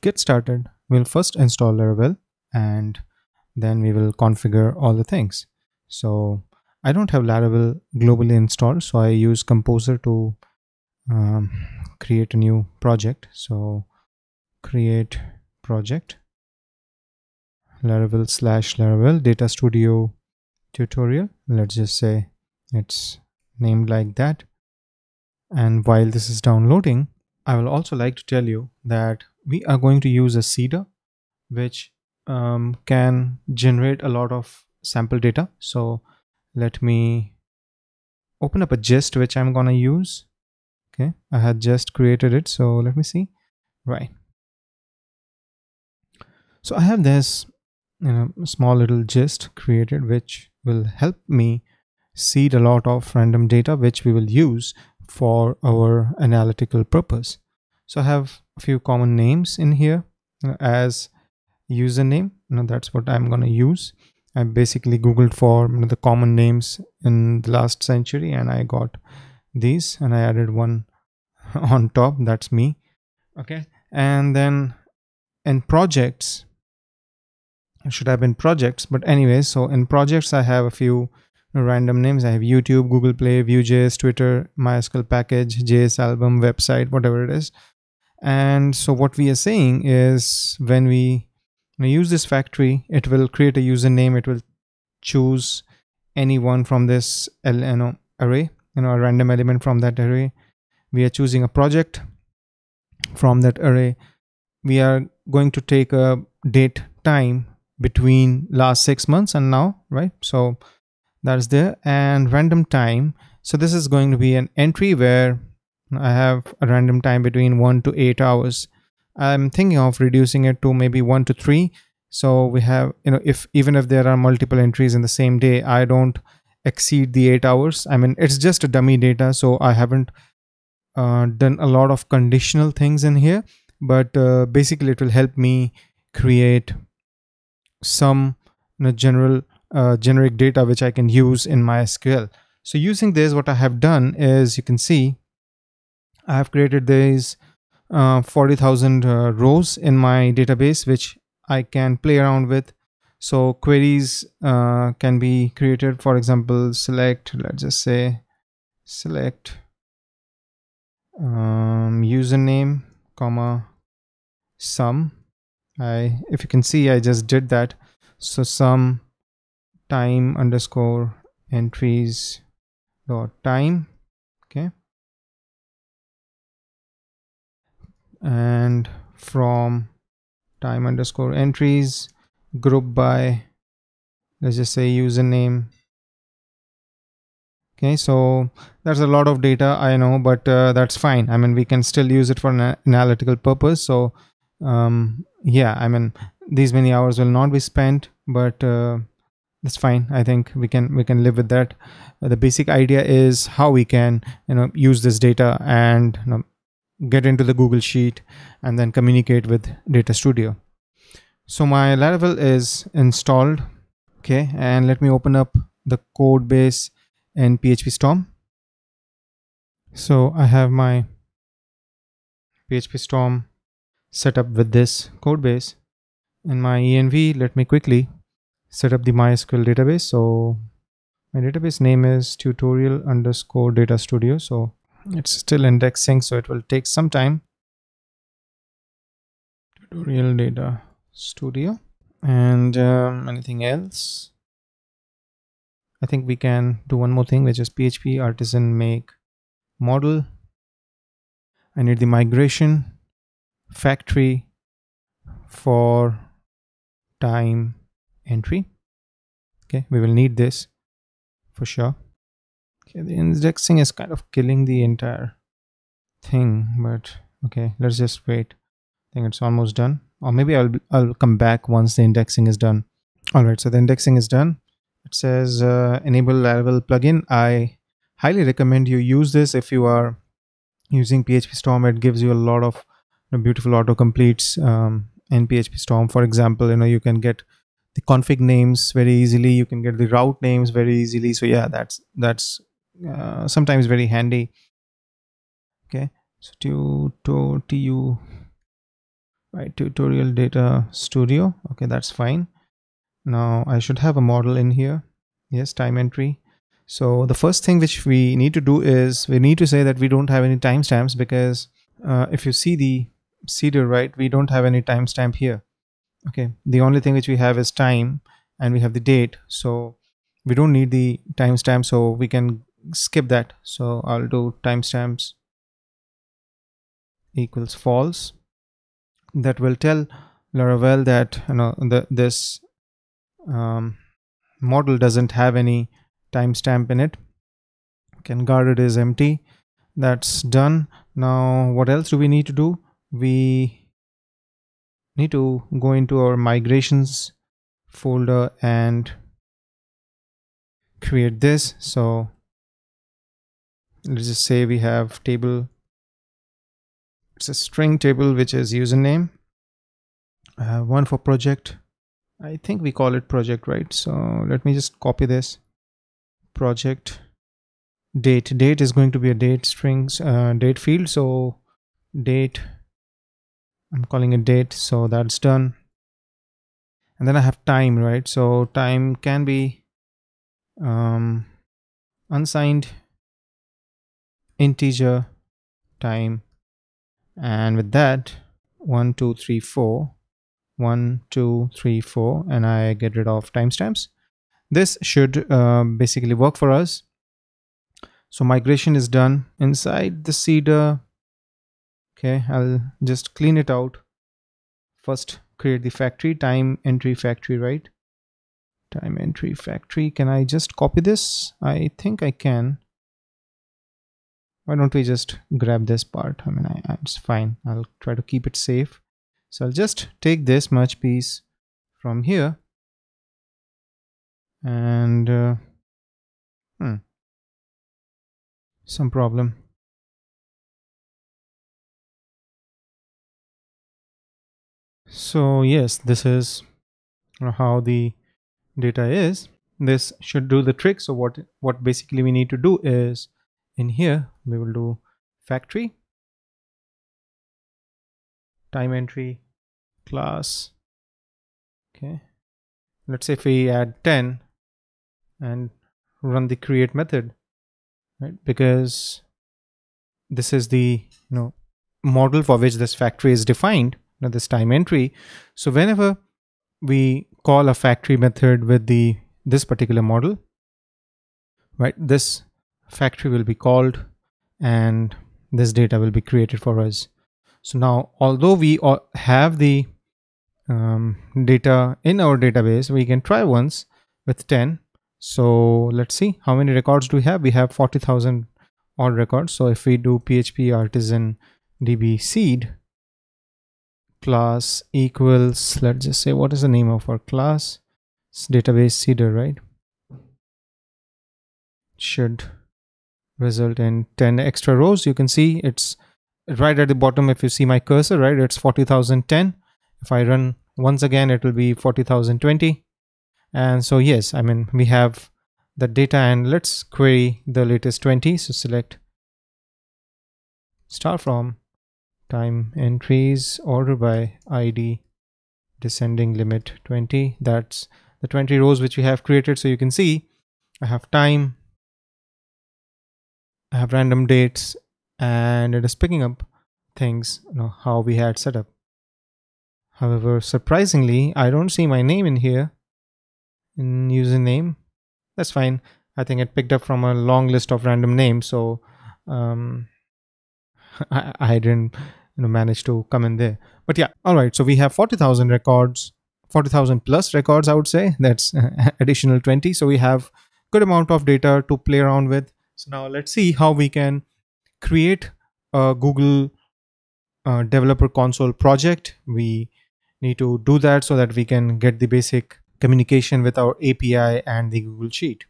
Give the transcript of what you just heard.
to get started, we'll first install Laravel and then we will configure all the things. So I don't have Laravel globally installed, so I use Composer to create a new project. So create project Laravel /Laravel Data Studio tutorial. Let's just say it's named like that. And while this is downloading, I will also like to tell you that we are going to use a Seeder, which can generate a lot of sample data. So let me open up a gist which I'm gonna use. Okay, I had just created it, so let me see. Right, so I have this small little gist created which will help me seed a lot of random data which we will use for our analytical purpose. So I have a few common names in here as username. That's what I'm gonna use. I basically Googled for the common names in the last century and I got these and I added one on top. That's me. Okay, and then in projects, I should have been projects, but anyway, so in projects I have a few random names. I have YouTube, Google Play, Vue.js, Twitter, MySQL package, JS album, website, whatever it is. And so what we are saying is when we use this factory, it will create a username. It will choose anyone from this array, a random element from that array. We are choosing a project from that array. We are going to take a date time between last 6 months and now, right? So that's there. And random time, so this is going to be an entry where I have a random time between 1 to 8 hours. I'm thinking of reducing it to maybe 1 to 3. So we have, even if there are multiple entries in the same day, I don't exceed the 8 hours. I mean, it's just a dummy data, so I haven't done a lot of conditional things in here, but basically it will help me create some generic data which I can use in MySQL. So using this, what I have done is, you can see I have created these 40,000 rows in my database which I can play around with. So queries can be created. For example, select, let's just say select username comma sum. If you can see, I just did that. So sum time underscore entries dot time. Okay, and from time underscore entries, group by, let's just say username. Okay, so that's a lot of data, I know, but that's fine. I mean, we can still use it for an analytical purpose. So yeah, I mean, these many hours will not be spent, but that's fine. I think we can live with that. The basic idea is how we can use this data and get into the Google Sheet and then communicate with Data Studio. So my Laravel is installed. Okay, and let me open up the code base in PHP Storm. So I have my PHP Storm set up with this code base. In my env, let me quickly set up the MySQL database. So my database name is tutorial_data studio. So it's still indexing, so it will take some time. Tutorial Data Studio. And anything else? I think we can do one more thing, which is PHP artisan make model. I need the migration factory for time entry. Okay, we will need this for sure. Okay, the indexing is kind of killing the entire thing, but okay, let's just wait. I think it's almost done, or maybe I'll come back once the indexing is done. All right, so the indexing is done. It says enable Laravel plugin. I highly recommend you use this if you are using PHP Storm. It gives you a lot of beautiful autocompletes in PHP Storm. For example, you can get the config names very easily. You can get the route names very easily. So yeah, that's sometimes very handy. Okay, so right? Tutorial Data Studio. Okay, that's fine. Now I should have a model in here. Yes, time entry. So the first thing which we need to do is we need to say that we don't have any timestamps, because if you see the Seeder, right, we don't have any timestamp here. Okay, the only thing which we have is time, and we have the date, so we don't need the timestamp, so we can skip that. So I'll do timestamps equals false. That will tell Laravel that, you know, this model doesn't have any timestamp in it. Can guard it is empty. That's done. Now what else do we need to do? We need to go into our migrations folder and create this. So let's just say we have table. It's a string table which is username. I have one for project. I think we call it project, right? So let me just copy this. Project date. Date is going to be a date strings date field. So date, I'm calling it date. So that's done. And then I have time, right? So time can be unsigned integer time, and with that 1 2 3 4 1 2 3 4, and I get rid of timestamps. This should basically work for us. So migration is done inside the Seeder. Okay, I'll just clean it out. First create the factory, time entry factory, right? Time entry factory. Can I just copy this? I think I can. Why don't we just grab this part? I mean, it's fine. I'll try to keep it safe. So I'll just take this merge piece from here. And some problem. So yes, this is how the data is. This should do the trick. So what basically we need to do is, in here we will do factory time entry class. Okay, let's say if we add 10 and run the create method, right? Because this is the, you know, model for which this factory is defined, you know, this time entry. So whenever we call a factory method with this particular model, right, this factory will be called and this data will be created for us. So now, although we have the data in our database, we can try once with 10. So let's see how many records do we have. We have 40,000 odd records. So if we do PHP artisan db seed class equals, let's just say, what is the name of our class? It's database Seeder, right? Should result in 10 extra rows. You can see it's right at the bottom. If you see my cursor, right, it's 40,010. If I run once again, it will be 40,020. And so yes, I mean, we have the data, and let's query the latest 20. So select star from time entries, order by ID, descending limit 20. That's the 20 rows which we have created. So you can see I have time, I have random dates, and it is picking up things, you know, how we had set up. However, surprisingly, I don't see my name in here in username. That's fine. I think it picked up from a long list of random names, so I didn't, you know, manage to come in there. But yeah, all right. So we have 40,000 records, 40,000 plus records, I would say. That's additional 20. So we have good amount of data to play around with. So now let's see how we can create a Google Developer Console project. We need to do that so that we can get the basic communication with our API and the Google Sheet.